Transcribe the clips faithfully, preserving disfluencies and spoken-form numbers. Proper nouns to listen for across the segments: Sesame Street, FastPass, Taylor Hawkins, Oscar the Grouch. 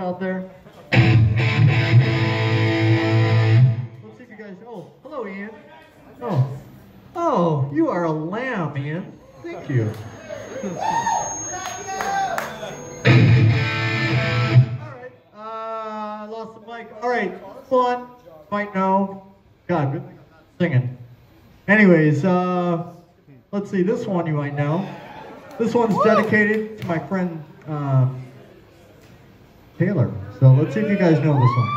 out there. Let's see if you guys, oh, hello, Ian. Oh, oh, you are a lamb, Ian. Thank you. All right, uh, I lost the mic. All right, fun, might know. God, singing. Anyways, uh, let's see, this one you might know. This one's dedicated to my friend uh, Taylor. So let's see if you guys know this one.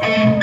Thank you.